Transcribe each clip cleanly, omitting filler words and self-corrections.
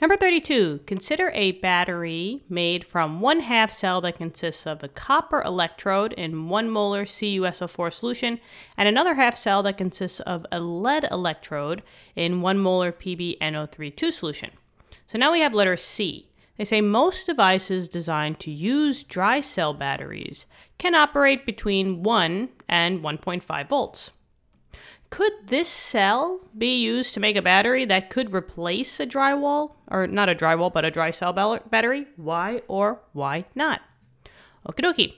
Number 32, consider a battery made from 1/2 cell that consists of a copper electrode in 1 molar CuSO4 solution and another 1/2 cell that consists of a lead electrode in 1 molar Pb(NO3)2 solution. So now we have letter C. They say most devices designed to use dry cell batteries can operate between 1 and 1.5 volts. Could this cell be used to make a battery that could replace a drywall, or not a drywall, but a dry cell battery? Why or why not? Okie dokie.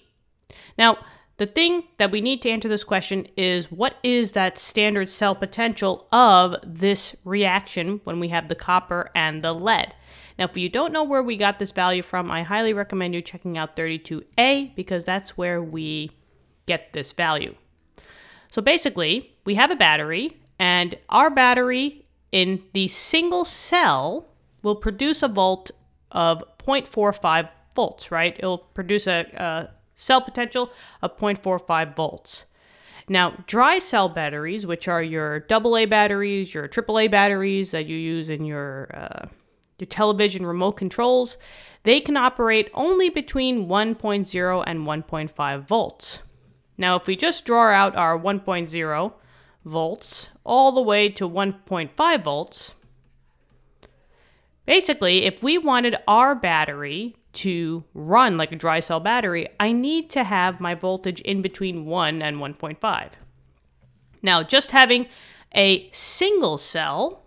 Now, the thing that we need to answer this question is, what is that standard cell potential of this reaction when we have the copper and the lead? Now, if you don't know where we got this value from, I highly recommend you checking out 32A because that's where we get this value. So basically, we have a battery, and our battery in the single cell will produce a volt of 0.45 volts, right? It'll produce a cell potential of 0.45 volts. Now, dry cell batteries, which are your AA batteries, your AAA batteries that you use in your television remote controls, they can operate only between 1.0 and 1.5 volts. Now, if we just draw out our 1.0 volts all the way to 1.5 volts, basically, if we wanted our battery to run like a dry cell battery, I need to have my voltage in between 1 and 1.5. Now, just having a single cell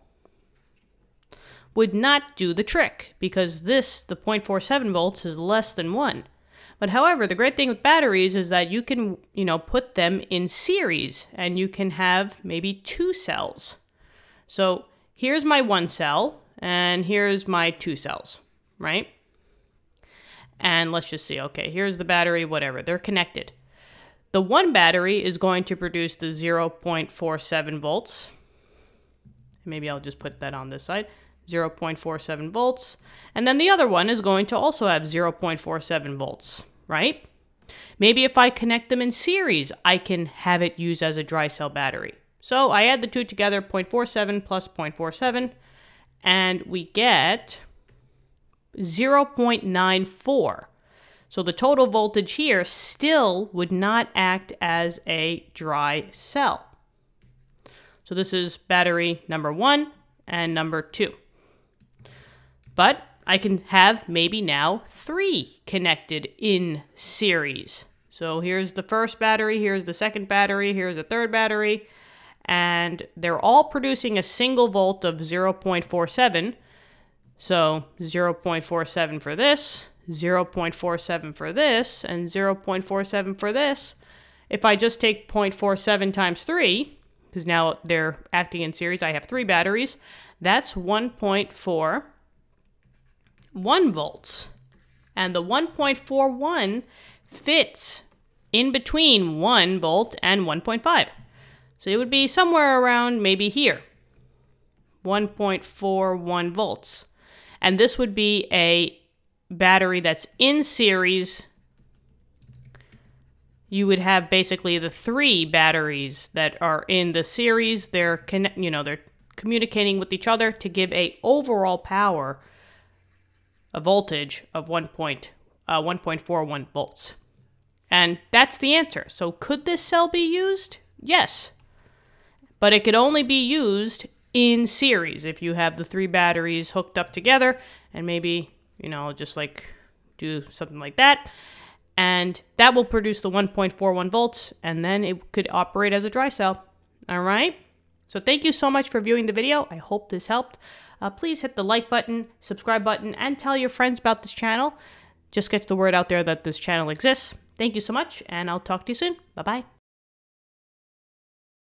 would not do the trick because this, the 0.47 volts, is less than 1. But however, the great thing with batteries is that you can, put them in series and you can have maybe 2 cells. So here's my 1 cell and here's my 2 cells, right? And let's just see, okay, here's the battery, whatever, they're connected. The 1 battery is going to produce the 0.47 volts. Maybe I'll just put that on this side. 0.47 volts, and then the other one is going to also have 0.47 volts, right? Maybe if I connect them in series, I can have it used as a dry cell battery. So I add the two together, 0.47 plus 0.47, and we get 0.94. So the total voltage here still would not act as a dry cell. So this is battery number 1 and number 2. But I can have maybe now 3 connected in series. So here's the first battery, here's the second battery, here's the third battery, and they're all producing a single volt of 0.47. So 0.47 for this, 0.47 for this, and 0.47 for this. If I just take 0.47 times 3, because now they're acting in series, I have 3 batteries, that's 1.41 volts. And the 1.41 fits in between 1 volt and 1.5. So it would be somewhere around maybe here, 1.41 volts. And this would be a battery that's in series. You would have basically the 3 batteries that are in the series. They're, they're communicating with each other to give a overall power, a voltage of 1.41 volts. And that's the answer. So could this cell be used? Yes, but it could only be used in series if you have the 3 batteries hooked up together, and maybe, just like do something like that. And that will produce the 1.41 volts, and then it could operate as a dry cell. All right? So thank you so much for viewing the video. I hope this helped. Please hit the like button, subscribe button, and tell your friends about this channel. Just gets the word out there that this channel exists. Thank you so much, and I'll talk to you soon. Bye-bye.